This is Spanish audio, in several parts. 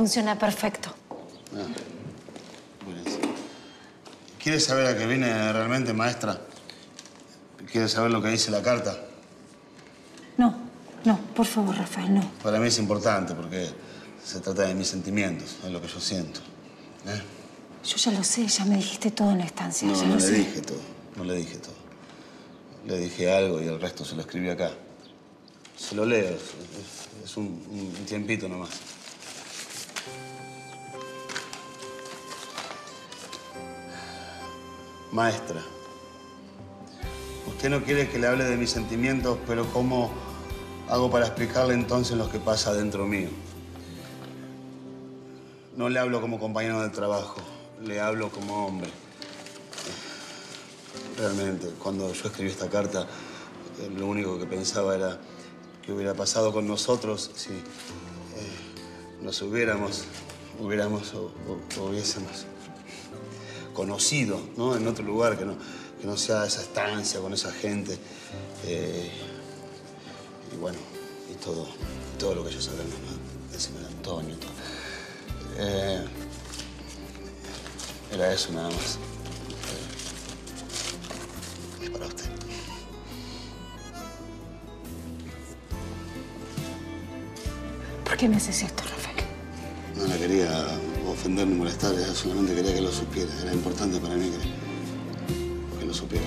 funciona perfecto. Ah, buenísimo. ¿Quieres saber a qué viene realmente, maestra? ¿Quieres saber lo que dice la carta? No, no, por favor, Rafael, no. Para mí es importante porque se trata de mis sentimientos, de lo que yo siento. ¿Eh? Yo ya lo sé, ya me dijiste todo en la estancia. No, no le dije todo, no le dije todo. Le dije algo y el resto se lo escribí acá. Se lo leo, es un tiempito nomás. Maestra, usted no quiere que le hable de mis sentimientos, pero ¿cómo hago para explicarle entonces lo que pasa dentro mío? No le hablo como compañero de trabajo, le hablo como hombre. Realmente, cuando yo escribí esta carta, lo único que pensaba era qué hubiera pasado con nosotros si nos hubiésemos conocido, ¿no? En otro lugar, que no sea esa estancia con esa gente. Y bueno, y todo lo que ellos saben, ¿no? Decime de Antonio y todo. Era eso nada más. Es para usted. ¿Por qué me haces esto, Rafael? No la quería ofender ni molestar, solamente quería que lo supiera. Era importante para mí que lo supiera.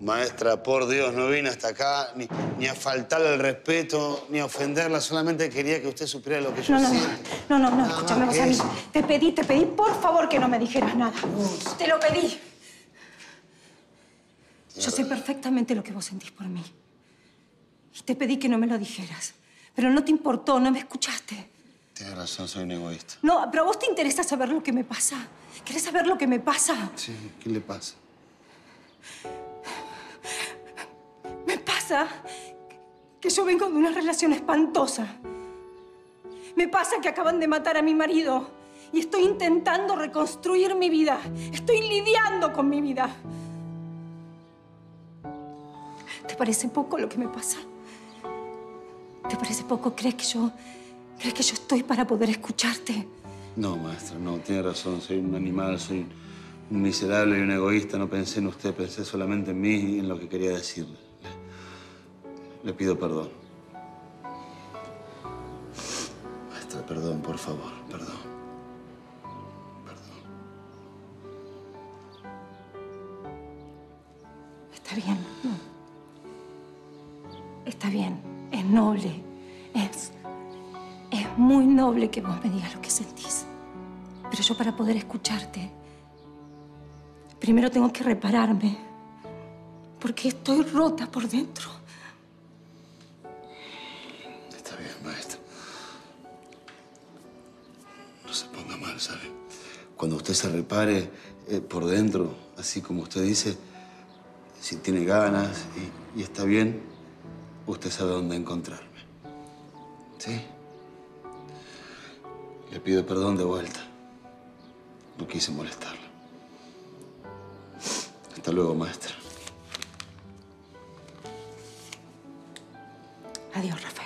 Maestra, por Dios, no vine hasta acá ni a faltarle el respeto, ni a ofenderla. Solamente quería que usted supiera lo que yo siento. No, escúchame vos a mí. Te pedí, por favor, que no me dijeras nada. Uf. Te lo pedí. Yo sé perfectamente lo que vos sentís por mí. Y te pedí que no me lo dijeras. Pero no te importó, no me escuchaste. Tienes razón, soy un egoísta. No, pero a vos te interesa saber lo que me pasa. ¿Querés saber lo que me pasa? Sí, ¿qué le pasa? Me pasa que yo vengo de una relación espantosa. Me pasa que acaban de matar a mi marido. Y estoy intentando reconstruir mi vida. Estoy lidiando con mi vida. ¿Te parece poco lo que me pasa? ¿Te parece poco? ¿Crees que yo estoy para poder escucharte? No, maestra, no. Tiene razón. Soy un animal, soy un miserable y un egoísta. No pensé en usted, pensé solamente en mí y en lo que quería decirle. Le pido perdón. Maestra, perdón, por favor, perdón. Perdón. Está bien, ¿no? Está bien, es noble, es muy noble que vos me digas lo que sentís. Pero yo para poder escucharte, primero tengo que repararme, porque estoy rota por dentro. Está bien, maestra. No se ponga mal, ¿sabe? Cuando usted se repare por dentro, así como usted dice, si tiene ganas y está bien, usted sabe dónde encontrarme, ¿sí? Le pido perdón de vuelta. No quise molestarla. Hasta luego, maestra. Adiós, Rafael.